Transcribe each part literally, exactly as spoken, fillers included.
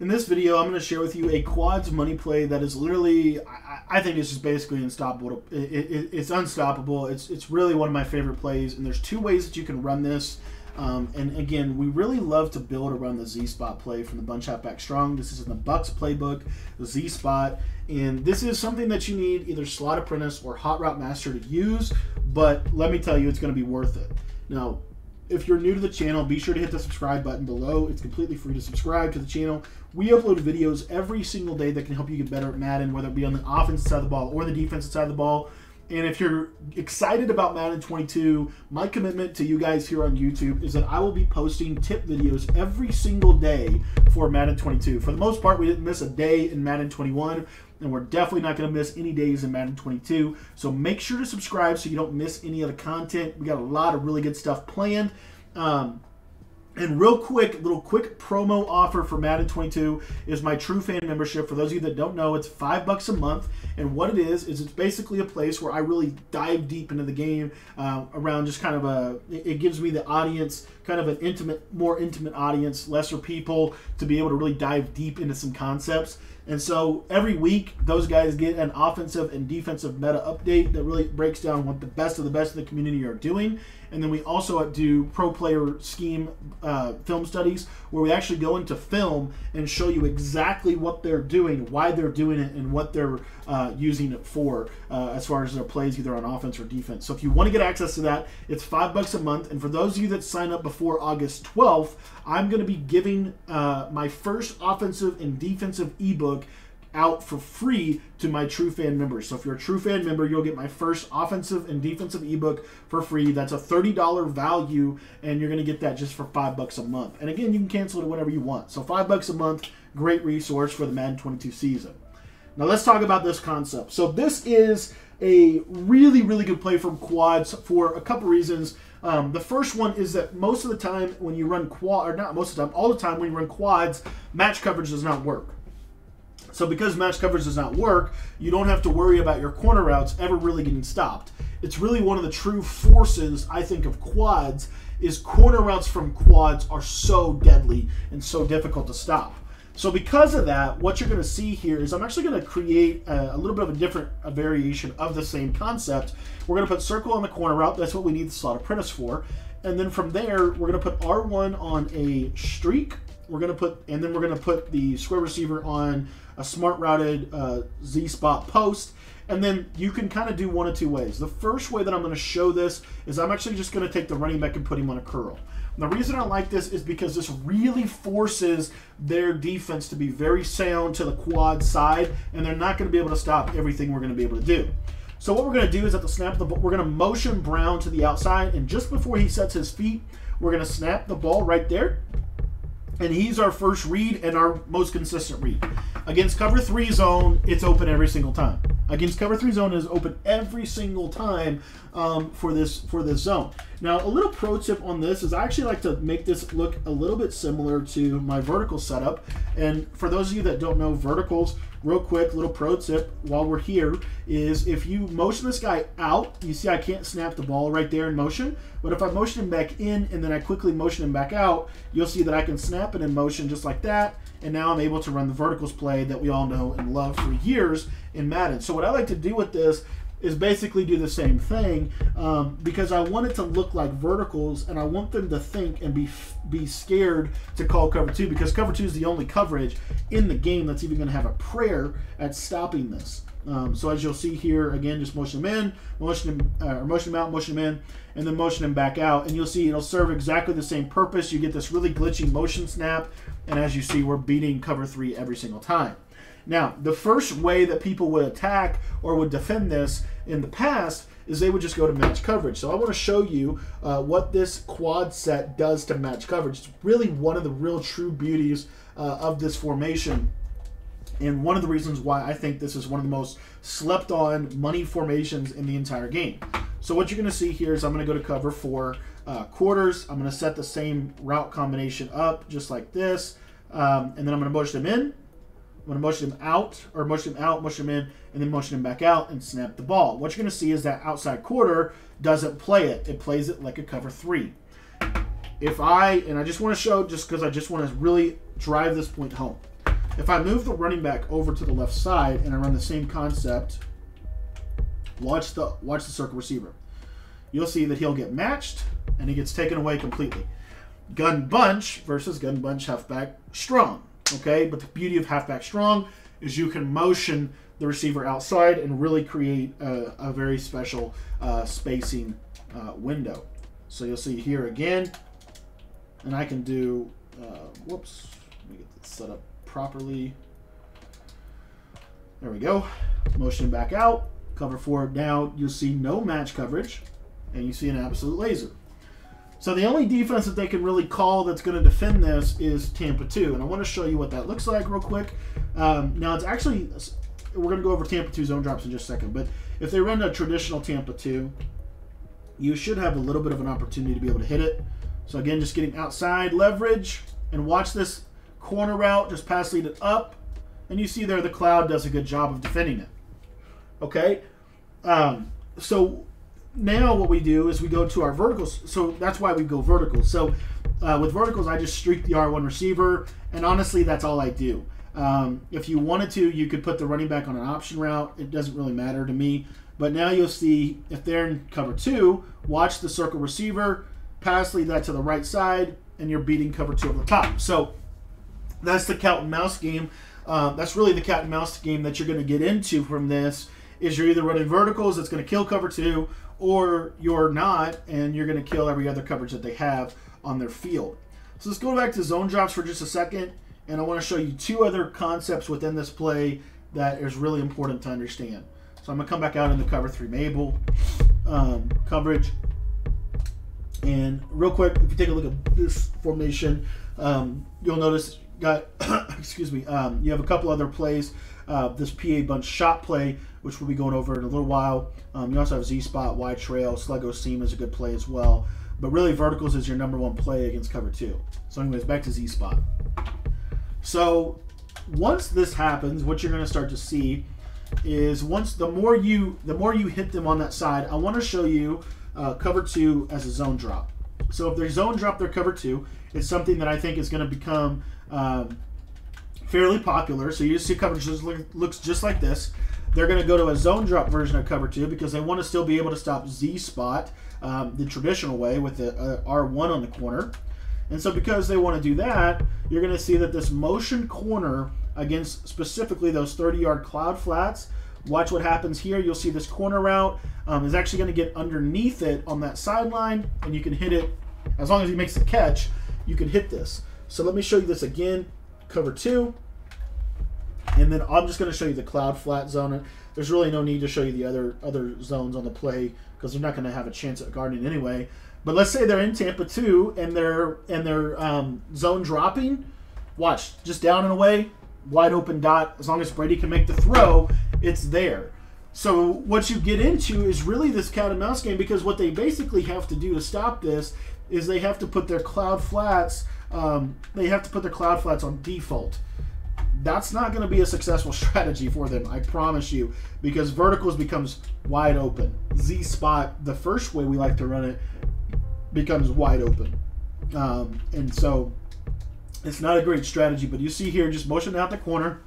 In this video, I'm going to share with you a quads money play that is literally, I, I think it's just basically unstoppable. It, it, it's unstoppable. It's, it's really one of my favorite plays, and there's two ways that you can run this. Um, and again, we really love to build around the Z-spot play from the bunch halfback strong. This is in the Bucks playbook, the Z-spot. And this is something that you need either Slot Apprentice or Hot Route Master to use, but let me tell you, it's going to be worth it. Now, if you're new to the channel, be sure to hit the subscribe button below. It's completely free to subscribe to the channel. We upload videos every single day that can help you get better at Madden, whether it be on the offensive side of the ball or the defensive side of the ball. And if you're excited about Madden twenty-two, my commitment to you guys here on YouTube is that I will be posting tip videos every single day for Madden twenty-two. For the most part, we didn't miss a day in Madden twenty-one, and we're definitely not going to miss any days in Madden twenty-two. So make sure to subscribe so you don't miss any of the content. We got a lot of really good stuff planned. Um, And real quick, little quick promo offer for Madden twenty-two is my True Fan membership. For those of you that don't know, it's five bucks a month. And what it is, is it's basically a place where I really dive deep into the game uh, around just kind of a, it gives me the audience, kind of an intimate, more intimate audience, lesser people, to be able to really dive deep into some concepts. And so every week, those guys get an offensive and defensive meta update that really breaks down what the best of the best of the community are doing. And then we also do pro player scheme uh, film studies, where we actually go into film and show you exactly what they're doing, why they're doing it, and what they're uh, using it for uh, as far as their plays, either on offense or defense. So if you want to get access to that, it's five bucks a month. And for those of you that sign up before August twelfth, I'm going to be giving uh, my first offensive and defensive ebook out for free to my True Fan members. So if you're a True Fan member, you'll get my first offensive and defensive ebook for free. That's a thirty dollar value, and you're going to get that just for five bucks a month. And again, you can cancel it whenever you want. So five bucks a month, great resource for the Madden twenty-two season. Now let's talk about this concept. So this is a really, really good play from quads for a couple reasons. Um, the first one is that most of the time when you run quad, or not most of the time, all the time when you run quads, match coverage does not work. So because match coverage does not work, you don't have to worry about your corner routes ever really getting stopped. It's really one of the true forces, I think, of quads, is corner routes from quads are so deadly and so difficult to stop. So because of that, what you're going to see here is I'm actually going to create a, a little bit of a different a variation of the same concept. We're going to put circle on the corner route. That's what we need the Slot Apprentice for. And then from there, we're going to put R one on a streak. We're going to put, and then we're going to put the square receiver on a smart routed uh, Z-spot post. And then you can kind of do one of two ways. The first way that I'm going to show this is I'm actually just going to take the running back and put him on a curl. And the reason I like this is because this really forces their defense to be very sound to the quad side, and they're not going to be able to stop everything we're going to be able to do. So what we're going to do is at the snap of the ball, we're going to motion Brown to the outside, and just before he sets his feet, we're going to snap the ball right there. And he's our first read and our most consistent read. Against cover three zone, it's open every single time. Against cover three zone is open every single time um, for this for this zone. Now, a little pro tip on this is I actually like to make this look a little bit similar to my vertical setup. And for those of you that don't know verticals, real quick, little pro tip while we're here is if you motion this guy out, you see I can't snap the ball right there in motion. But if I motion him back in and then I quickly motion him back out, you'll see that I can snap it in motion just like that. And now I'm able to run the verticals play that we all know and love for years in Madden. So what I like to do with this is basically do the same thing um, because I want it to look like verticals, and I want them to think and be be scared to call cover two, because cover two is the only coverage in the game that's even going to have a prayer at stopping this. Um, so as you'll see here, again, just motion him in, motion him, uh, motion him out, motion him in, and then motion him back out. And you'll see it'll serve exactly the same purpose. You get this really glitchy motion snap, and as you see, we're beating cover three every single time. Now, the first way that people would attack or would defend this in the past is they would just go to match coverage. So I want to show you uh, what this quad set does to match coverage. It's really one of the real true beauties uh, of this formation, and one of the reasons why I think this is one of the most slept on money formations in the entire game. So what you're going to see here is I'm going to go to cover for uh, quarters. I'm going to set the same route combination up just like this, um, and then I'm going to motion them in. I'm going to motion him out, or motion him out, motion him in, and then motion him back out and snap the ball. What you're going to see is that outside quarter doesn't play it. It plays it like a cover three. If I, and I just want to show, just because I just want to really drive this point home. If I move the running back over to the left side and I run the same concept, watch the watch the circle receiver. You'll see that he'll get matched and he gets taken away completely. Gun bunch versus gun bunch halfback strong. Okay, but the beauty of halfback strong is you can motion the receiver outside and really create a, a very special uh, spacing uh, window. So you'll see here again, and I can do, uh, whoops, let me get this set up properly. There we go. Motion back out, cover four. Now you'll see no match coverage, and you see an absolute laser. So the only defense that they can really call that's going to defend this is Tampa two, and I want to show you what that looks like real quick. Um, now it's actually, we're going to go over Tampa two zone drops in just a second, but if they run a traditional Tampa two, you should have a little bit of an opportunity to be able to hit it. So again, just getting outside leverage, and watch this corner route, just pass lead it up, and you see there the cloud does a good job of defending it. Okay, um, so now what we do is we go to our verticals. So that's why we go vertical. So uh, with verticals, I just streak the R one receiver. And honestly, that's all I do. Um, if you wanted to, you could put the running back on an option route. It doesn't really matter to me. But now you'll see if they're in cover two, watch the circle receiver, pass lead that to the right side, and you're beating cover two over the top. So that's the cat and mouse game. Uh, that's really the cat and mouse game that you're going to get into from this is you're either running verticals that's going to kill cover two, or you're not, and you're going to kill every other coverage that they have on their field. So let's go back to zone drops for just a second, and I want to show you two other concepts within this play that is really important to understand. So I'm going to come back out in the cover three Mabel um, coverage. And real quick, if you take a look at this formation, um, you'll notice got excuse me, um, you have a couple other plays. Uh, this P A bunch shot play, which we'll be going over in a little while. Um, you also have Z-spot, Y trail, Sluggo seam is a good play as well. But really, verticals is your number one play against cover two. So anyways, back to Z-spot. So once this happens, what you're going to start to see is once the more you the more you hit them on that side, I want to show you uh, cover two as a zone drop. So if they zone drop their cover two, it's something that I think is going to become um, fairly popular. So you see coverage just look, looks just like this. They're going to go to a zone drop version of cover two because they want to still be able to stop Z-spot um, the traditional way with the uh, R one on the corner. And so because they want to do that, you're going to see that this motion corner against specifically those thirty yard cloud flats, watch what happens here. You'll see this corner route um, is actually going to get underneath it on that sideline, and you can hit it. As long as he makes the catch, you can hit this. So let me show you this again, cover two. And then I'm just going to show you the cloud flat zone. There's really no need to show you the other other zones on the play because they're not going to have a chance at guarding anyway. But let's say they're in Tampa two and they're and they're um, zone dropping. Watch, just down and away, wide open dot. As long as Brady can make the throw, it's there. So what you get into is really this cat and mouse game, because what they basically have to do to stop this is they have to put their cloud flats. Um, they have to put their cloud flats on default. That's not going to be a successful strategy for them, I promise you, because verticals becomes wide open. Z-spot, the first way we like to run it, becomes wide open. Um, and so it's not a great strategy, but you see here, just motion out the corner,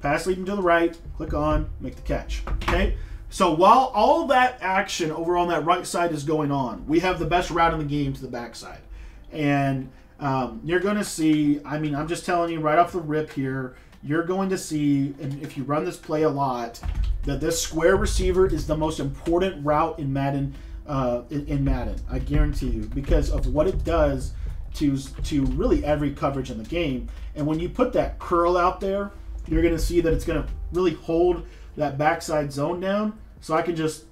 pass leading to the right, click on, make the catch. Okay? So while all that action over on that right side is going on, we have the best route in the game to the backside. And Um, you're going to see, I mean, I'm just telling you right off the rip here, you're going to see, and if you run this play a lot, that this square receiver is the most important route in Madden, uh, in, in Madden, I guarantee you, because of what it does to, to really every coverage in the game. And when you put that curl out there, you're going to see that it's going to really hold that backside zone down, so I can just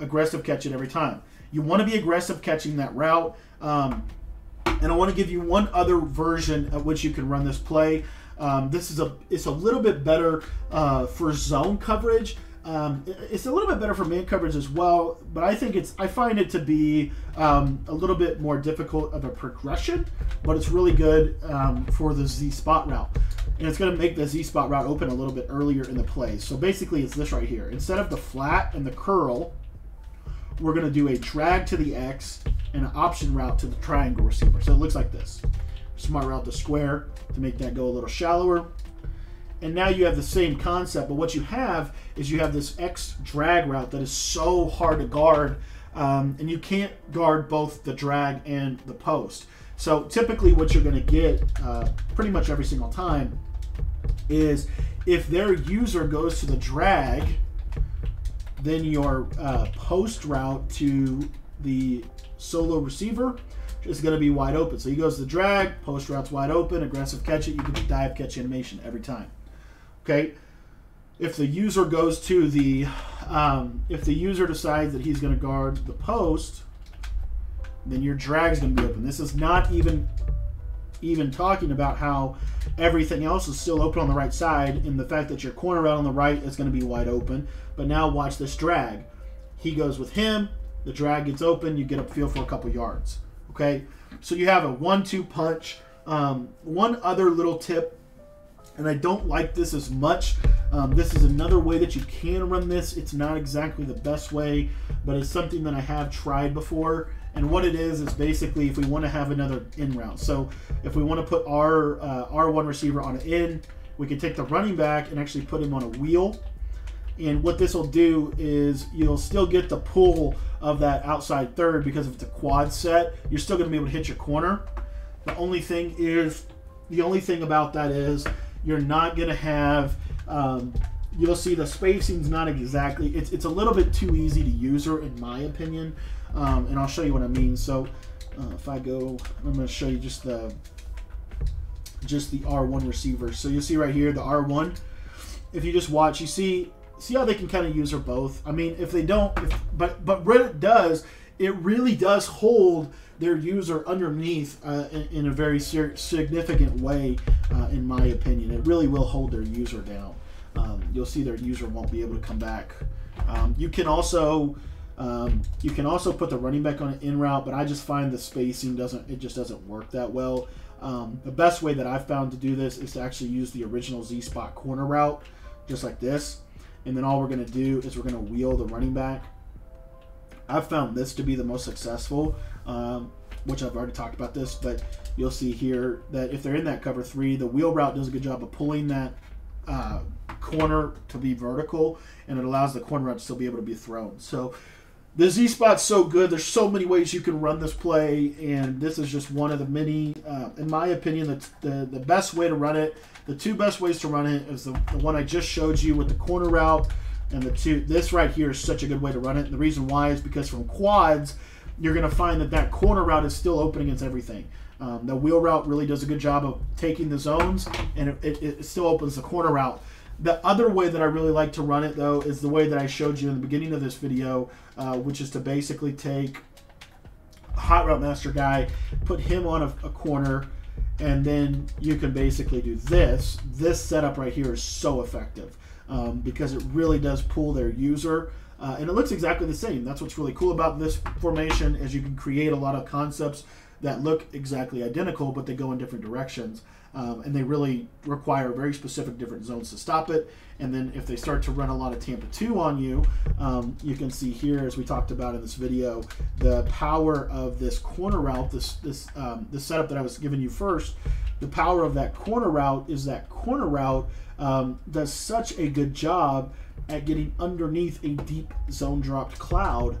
aggressive catch it every time. You want to be aggressive catching that route. Um, And I want to give you one other version at which you can run this play. Um, this is a it's a little bit better uh, for zone coverage. Um, it's a little bit better for man coverage as well, but I think it's I find it to be um, a little bit more difficult of a progression, but it's really good um, for the Z spot route, and it's going to make the Z spot route open a little bit earlier in the play. So basically, it's this right here. Instead of the flat and the curl, we're going to do a drag to the X and an option route to the triangle receiver. So it looks like this. smart route to square to make that go a little shallower. And now you have the same concept, but what you have is you have this X drag route that is so hard to guard, um, and you can't guard both the drag and the post. So typically what you're going to get uh, pretty much every single time is if their user goes to the drag, then your uh, post route to the solo receiver is going to be wide open. So he goes to the drag, post route's wide open, aggressive catch it, you get the dive catch animation every time. Okay, if the user goes to the, um, if the user decides that he's going to guard the post, then your drag's going to be open. This is not even, even talking about how everything else is still open on the right side, and the fact that your corner route on the right is going to be wide open. But now watch this drag. He goes with him, the drag gets open, you get upfield for a couple yards. Okay, so you have a one two punch. Um, one other little tip, and I don't like this as much. Um, this is another way that you can run this. It's not exactly the best way, but it's something that I have tried before. And what it is is basically if we want to have another in route. So if we want to put our uh, R one receiver on an in, we can take the running back and actually put him on a wheel. And what this will do is you'll still get the pull of that outside third because if it's a quad set, you're still going to be able to hit your corner. The only thing is, the only thing about that is you're not going to have. Um, you'll see the spacing's not exactly. It's it's a little bit too easy to user in my opinion. Um, and I'll show you what I mean. So uh, if I go, I'm going to show you just the just the R one receiver. So you'll see right here the R one. If you just watch, you see see how they can kind of user both. I mean, if they don't, if, but but what it does, it really does hold their user underneath uh, in, in a very ser significant way, uh, in my opinion. It really will hold their user down. Um, you'll see their user won't be able to come back. Um, you can also. Um, you can also put the running back on an in route, but I just find the spacing doesn't, it just doesn't work that well. Um, the best way that I've found to do this is to actually use the original Z-spot corner route, just like this. And then all we're going to do is we're going to wheel the running back. I've found this to be the most successful, um, which I've already talked about this, but you'll see here that if they're in that cover three, the wheel route does a good job of pulling that uh, corner to be vertical, and it allows the corner route to still be able to be thrown. So the Z-spot's so good. There's so many ways you can run this play, and this is just one of the many. Uh, in my opinion, that's the, the best way to run it. The two best ways to run it is the, the one I just showed you with the corner route, and the two. This right here is such a good way to run it. And the reason why is because from quads, you're going to find that that corner route is still open against everything. Um, the wheel route really does a good job of taking the zones, and it, it, it still opens the corner route. The other way that I really like to run it, though, is the way that I showed you in the beginning of this video, uh, which is to basically take a hot route master guy, put him on a, a corner, and then you can basically do this. This setup right here is so effective um, because it really does pull their user. Uh, and it looks exactly the same. That's what's really cool about this formation is you can create a lot of concepts that look exactly identical, but they go in different directions. Um, and they really require very specific different zones to stop it. And then if they start to run a lot of Tampa two on you, um, you can see here, as we talked about in this video, the power of this corner route, this, this, um, this setup that I was giving you first, the power of that corner route is that corner route um, does such a good job at getting underneath a deep zone dropped cloud.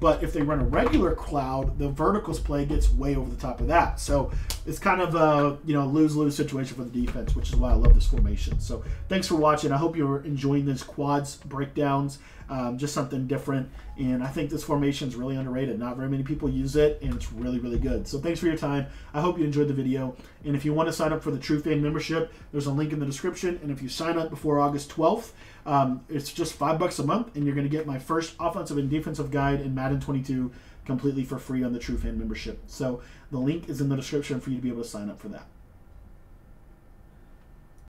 But if they run a regular cloud, the verticals play gets way over the top of that. So it's kind of a you know lose-lose situation for the defense, which is why I love this formation. So thanks for watching. I hope you're enjoying these quads breakdowns, um, just something different. And I think this formation is really underrated. Not very many people use it, and it's really, really good. So thanks for your time. I hope you enjoyed the video. And if you want to sign up for the True Fan membership, there's a link in the description. And if you sign up before August twelfth, Um, it's just five bucks a month, and you're going to get my first offensive and defensive guide in Madden twenty-two completely for free on the True Fan membership. So the link is in the description for you to be able to sign up for that.